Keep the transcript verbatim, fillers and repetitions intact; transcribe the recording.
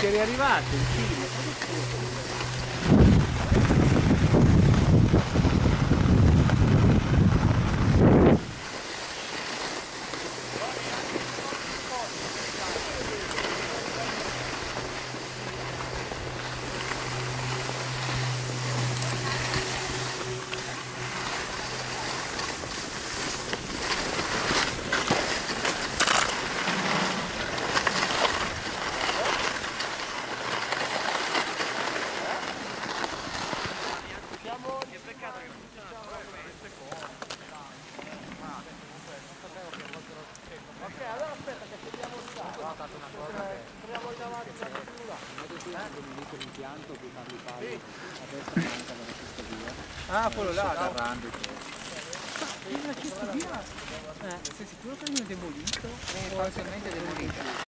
Siete arrivati in Cile. Ah, quello là, da Randi. Ma che studia? Sei sicuro che non è demolito? Probabilmente è demolito.